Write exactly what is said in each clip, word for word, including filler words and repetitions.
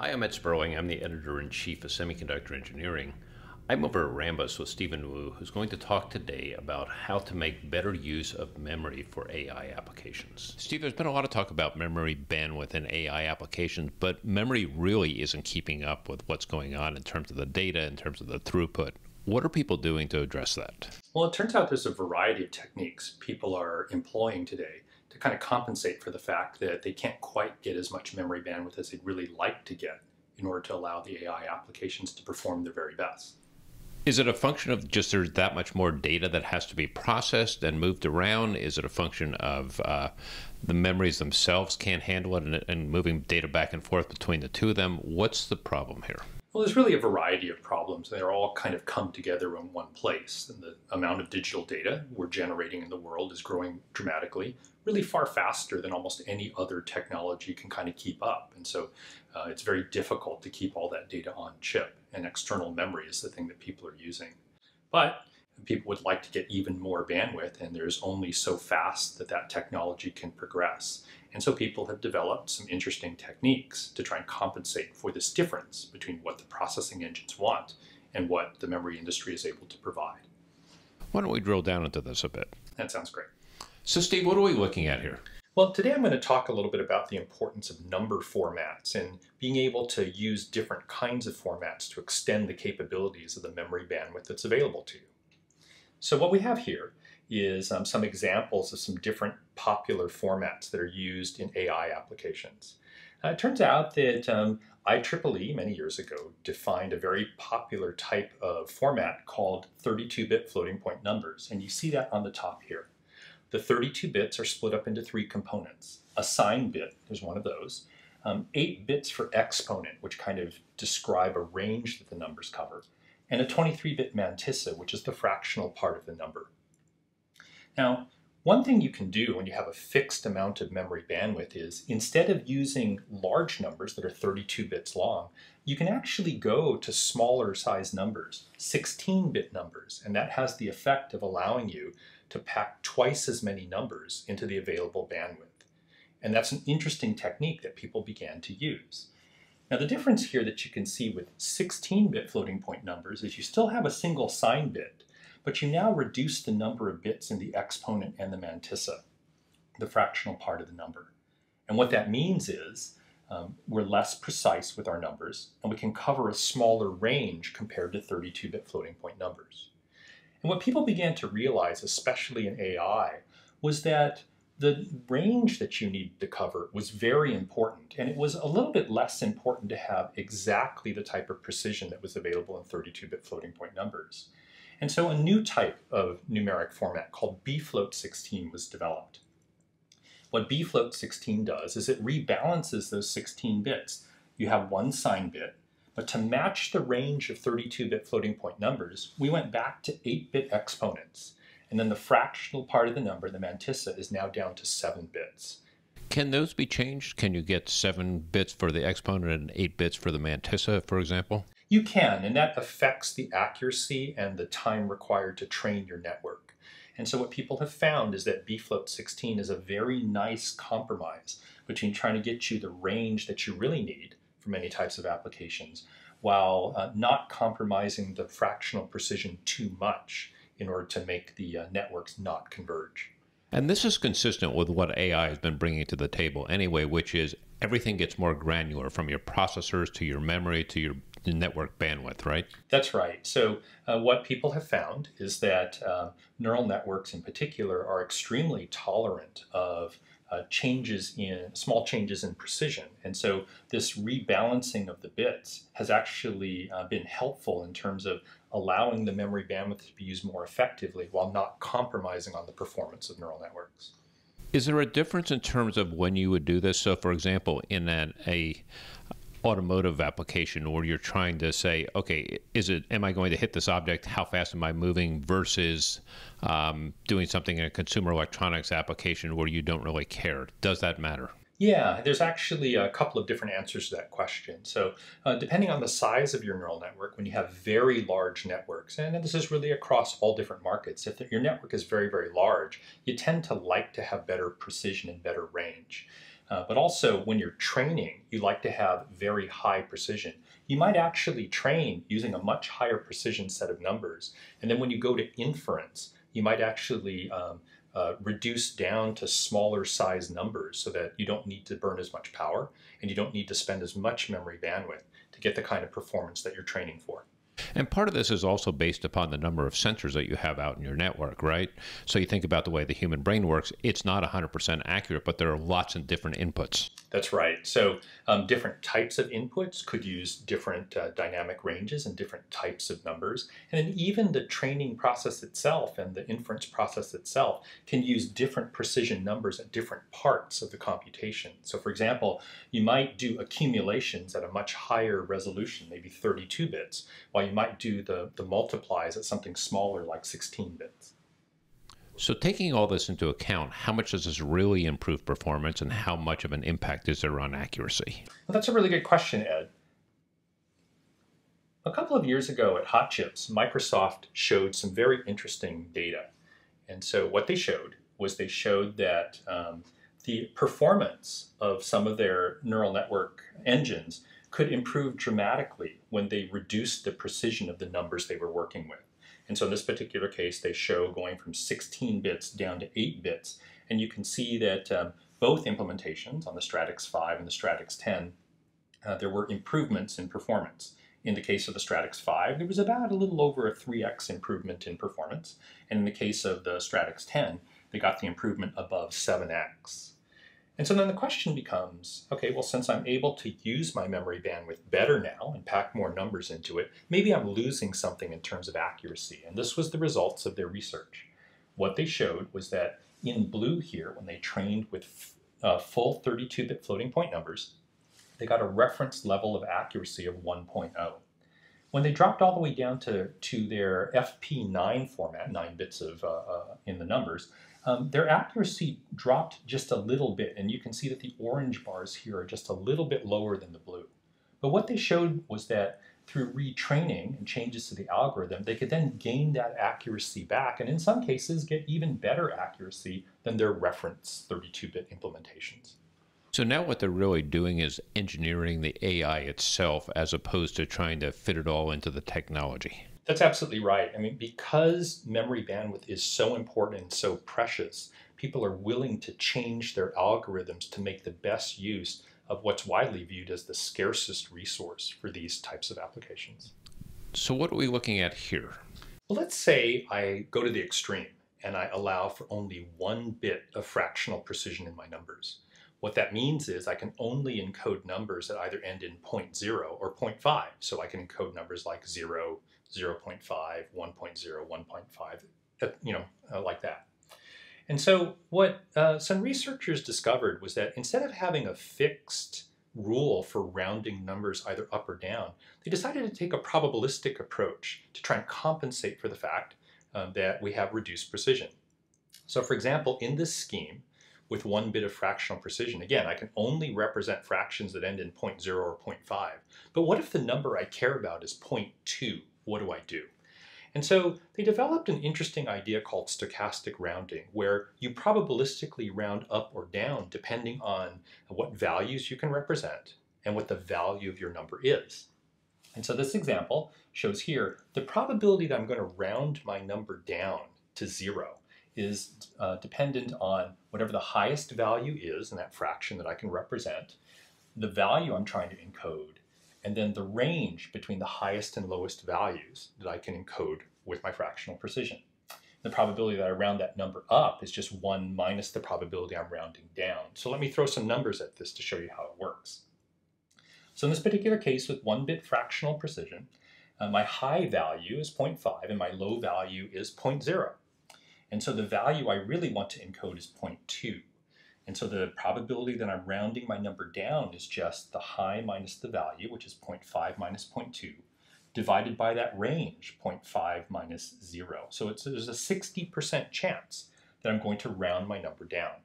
Hi, I'm Ed Sperling. I'm the Editor-in-Chief of Semiconductor Engineering. I'm over at Rambus with Steven Woo, who's going to talk today about how to make better use of memory for A I applications. Steve, there's been a lot of talk about memory bandwidth in A I applications, but memory really isn't keeping up with what's going on in terms of the data, in terms of the throughput. What are people doing to address that? Well, it turns out there's a variety of techniques people are employing today to kind of compensate for the fact that they can't quite get as much memory bandwidth as they'd really like to get in order to allow the A I applications to perform their very best. Is it a function of just there's that much more data that has to be processed and moved around? Is it a function of uh, the memories themselves can't handle it and, and moving data back and forth between the two of them? What's the problem here? Well, there's really a variety of problems. They're all kind of come together in one place. And the amount of digital data we're generating in the world is growing dramatically, really far faster than almost any other technology can kind of keep up. And so uh, it's very difficult to keep all that data on chip, and external memory is the thing that people are using. But people would like to get even more bandwidth, and there's only so fast that that technology can progress. And so people have developed some interesting techniques to try and compensate for this difference between what the processing engines want and what the memory industry is able to provide. Why don't we drill down into this a bit? That sounds great. So Steve, what are we looking at here? Well, today I'm going to talk a little bit about the importance of number formats and being able to use different kinds of formats to extend the capabilities of the memory bandwidth that's available to you. So what we have here is um, some examples of some different popular formats that are used in A I applications. Uh, it turns out that um, I triple E many years ago defined a very popular type of format called thirty-two bit floating point numbers, and you see that on the top here. The thirty-two bits are split up into three components. A sign bit is one of those. Um, eight bits for exponent, which kind of describe a range that the numbers cover, and a twenty-three bit mantissa, which is the fractional part of the number. Now, one thing you can do when you have a fixed amount of memory bandwidth is, instead of using large numbers that are thirty-two bits long, you can actually go to smaller size numbers, sixteen bit numbers, and that has the effect of allowing you to pack twice as many numbers into the available bandwidth. And that's an interesting technique that people began to use. Now the difference here that you can see with sixteen bit floating point numbers is you still have a single sign bit, but you now reduce the number of bits in the exponent and the mantissa, the fractional part of the number. And what that means is um, we're less precise with our numbers, and we can cover a smaller range compared to thirty-two bit floating point numbers. And what people began to realize, especially in A I, was that the range that you needed to cover was very important, and it was a little bit less important to have exactly the type of precision that was available in thirty-two bit floating point numbers. And so a new type of numeric format called B float sixteen was developed. What B float sixteen does is it rebalances those sixteen bits. You have one sign bit, but to match the range of thirty-two bit floating point numbers, we went back to eight bit exponents. And then the fractional part of the number, the mantissa, is now down to seven bits. Can those be changed? Can you get seven bits for the exponent and eight bits for the mantissa, for example? You can, and that affects the accuracy and the time required to train your network. And so what people have found is that B float sixteen is a very nice compromise between trying to get you the range that you really need for many types of applications, while uh, not compromising the fractional precision too much, in order to make the uh, networks not converge. And this is consistent with what A I has been bringing to the table anyway, which is everything gets more granular, from your processors to your memory to your network bandwidth, right? That's right. So uh, what people have found is that uh, neural networks in particular are extremely tolerant of uh, changes in small changes in precision. And so this rebalancing of the bits has actually uh, been helpful in terms of allowing the memory bandwidth to be used more effectively while not compromising on the performance of neural networks. Is there a difference in terms of when you would do this? So for example, in an a automotive application where you're trying to say, okay, is it, am I going to hit this object? How fast am I moving? Versus um, doing something in a consumer electronics application where you don't really care. Does that matter? Yeah, there's actually a couple of different answers to that question. So uh, depending on the size of your neural network, when you have very large networks, and this is really across all different markets, if the, your network is very, very large, you tend to like to have better precision and better range. Uh, but also, when you're training, you like to have very high precision. You might actually train using a much higher precision set of numbers. And then when you go to inference, you might actually um, uh, reduce down to smaller size numbers so that you don't need to burn as much power and you don't need to spend as much memory bandwidth to get the kind of performance that you're training for. And part of this is also based upon the number of sensors that you have out in your network, right? So you think about the way the human brain works, it's not one hundred percent accurate, but there are lots of different inputs. That's right. So um, different types of inputs could use different uh, dynamic ranges and different types of numbers. And then even the training process itself and the inference process itself can use different precision numbers at different parts of the computation. So for example, you might do accumulations at a much higher resolution, maybe thirty-two bits, while you might do the, the multiplies at something smaller like sixteen bits. So taking all this into account, how much does this really improve performance and how much of an impact is there on accuracy? Well, that's a really good question, Ed. A couple of years ago at Hotchips, Microsoft showed some very interesting data. And so what they showed was they showed that um, the performance of some of their neural network engines could improve dramatically when they reduced the precision of the numbers they were working with. And so in this particular case, they show going from sixteen bits down to eight bits. And you can see that um, both implementations on the Stratix five and the Stratix ten, uh, there were improvements in performance. In the case of the Stratix five, there was about a little over a three X improvement in performance. And in the case of the Stratix ten, they got the improvement above seven X. And so then the question becomes, okay, well, since I'm able to use my memory bandwidth better now and pack more numbers into it, maybe I'm losing something in terms of accuracy. And this was the results of their research. What they showed was that in blue here, when they trained with uh, full thirty-two bit floating point numbers, they got a reference level of accuracy of one point oh. When they dropped all the way down to, to their F P nine format, nine bits of, uh, uh, in the numbers, Um, their accuracy dropped just a little bit, and you can see that the orange bars here are just a little bit lower than the blue. But what they showed was that through retraining and changes to the algorithm, they could then gain that accuracy back, and in some cases get even better accuracy than their reference thirty-two bit implementations. So now what they're really doing is engineering the A I itself as opposed to trying to fit it all into the technology. That's absolutely right. I mean, because memory bandwidth is so important and so precious, people are willing to change their algorithms to make the best use of what's widely viewed as the scarcest resource for these types of applications. So what are we looking at here? Well, let's say I go to the extreme and I allow for only one bit of fractional precision in my numbers. What that means is I can only encode numbers that either end in zero point zero or zero point five. So I can encode numbers like zero, zero point five, one point zero, one point five, you know, uh, like that. And so what uh, some researchers discovered was that instead of having a fixed rule for rounding numbers either up or down, they decided to take a probabilistic approach to try and compensate for the fact um, that we have reduced precision. So for example, in this scheme, with one bit of fractional precision, again, I can only represent fractions that end in zero point zero or zero point five. But what if the number I care about is zero point two? What do I do? And so they developed an interesting idea called stochastic rounding, where you probabilistically round up or down depending on what values you can represent and what the value of your number is. And so this example shows here the probability that I'm going to round my number down to zero is uh, dependent on whatever the highest value is in that fraction that I can represent, the value I'm trying to encode, and then the range between the highest and lowest values that I can encode with my fractional precision. The probability that I round that number up is just one minus the probability I'm rounding down. So let me throw some numbers at this to show you how it works. So in this particular case, with one bit fractional precision, uh, my high value is zero point five and my low value is zero point zero. And so the value I really want to encode is zero point two. And so the probability that I'm rounding my number down is just the high minus the value, which is zero point five minus zero point two, divided by that range, zero point five minus zero. So it's, there's a sixty percent chance that I'm going to round my number down.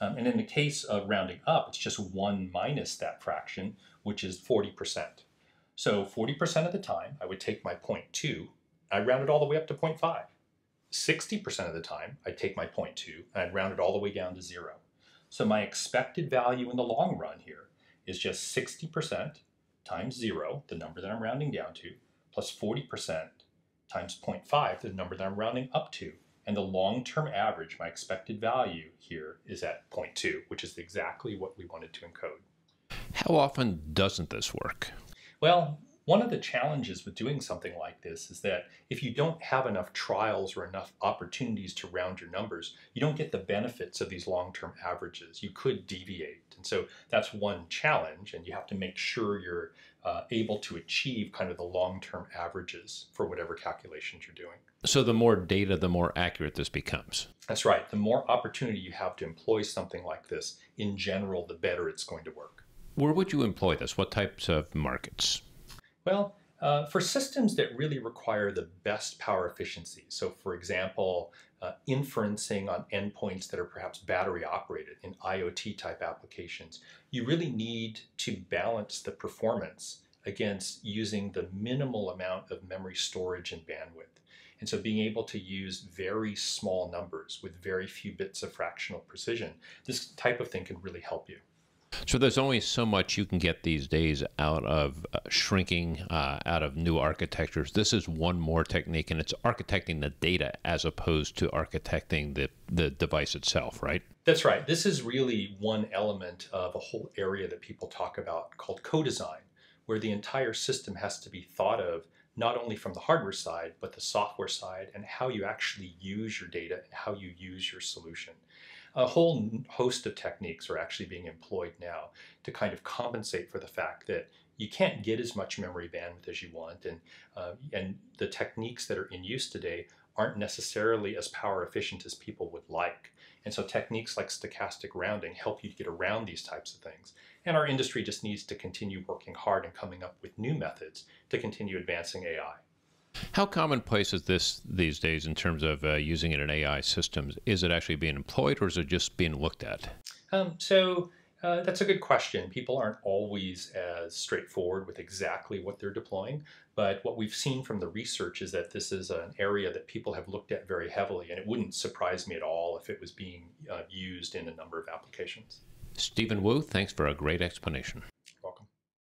Um, and in the case of rounding up, it's just one minus that fraction, which is forty percent. So forty percent of the time, I would take my zero point two, I round it all the way up to zero point five. sixty percent of the time, I'd take my zero point two and I'd round it all the way down to zero. So my expected value in the long run here is just sixty percent times zero, the number that I'm rounding down to, plus forty percent times zero point five, the number that I'm rounding up to. And the long-term average, my expected value here is at zero point two, which is exactly what we wanted to encode. How often doesn't this work? Well, one of the challenges with doing something like this is that if you don't have enough trials or enough opportunities to round your numbers, you don't get the benefits of these long-term averages. You could deviate. And so that's one challenge, and you have to make sure you're uh, able to achieve kind of the long-term averages for whatever calculations you're doing. So the more data, the more accurate this becomes. That's right. The more opportunity you have to employ something like this, in general, the better it's going to work. Where would you employ this? What types of markets? Well, uh, for systems that really require the best power efficiency, so for example, uh, inferencing on endpoints that are perhaps battery operated in IoT type applications, you really need to balance the performance against using the minimal amount of memory storage and bandwidth. And so being able to use very small numbers with very few bits of fractional precision, this type of thing can really help you. So there's only so much you can get these days out of uh, shrinking, uh, out of new architectures. This is one more technique, and it's architecting the data as opposed to architecting the, the device itself, right? That's right. This is really one element of a whole area that people talk about called co-design, where the entire system has to be thought of not only from the hardware side, but the software side and how you actually use your data and how you use your solution. A whole host of techniques are actually being employed now to kind of compensate for the fact that you can't get as much memory bandwidth as you want, and, uh, and the techniques that are in use today aren't necessarily as power efficient as people would like. And so techniques like stochastic rounding help you get around these types of things. And our industry just needs to continue working hard and coming up with new methods to continue advancing A I. How commonplace is this these days in terms of uh, using it in A I systems? Is it actually being employed, or is it just being looked at? Um, so uh, that's a good question. People aren't always as straightforward with exactly what they're deploying, but what we've seen from the research is that this is an area that people have looked at very heavily, and it wouldn't surprise me at all if it was being uh, used in a number of applications. Steven Woo, thanks for a great explanation.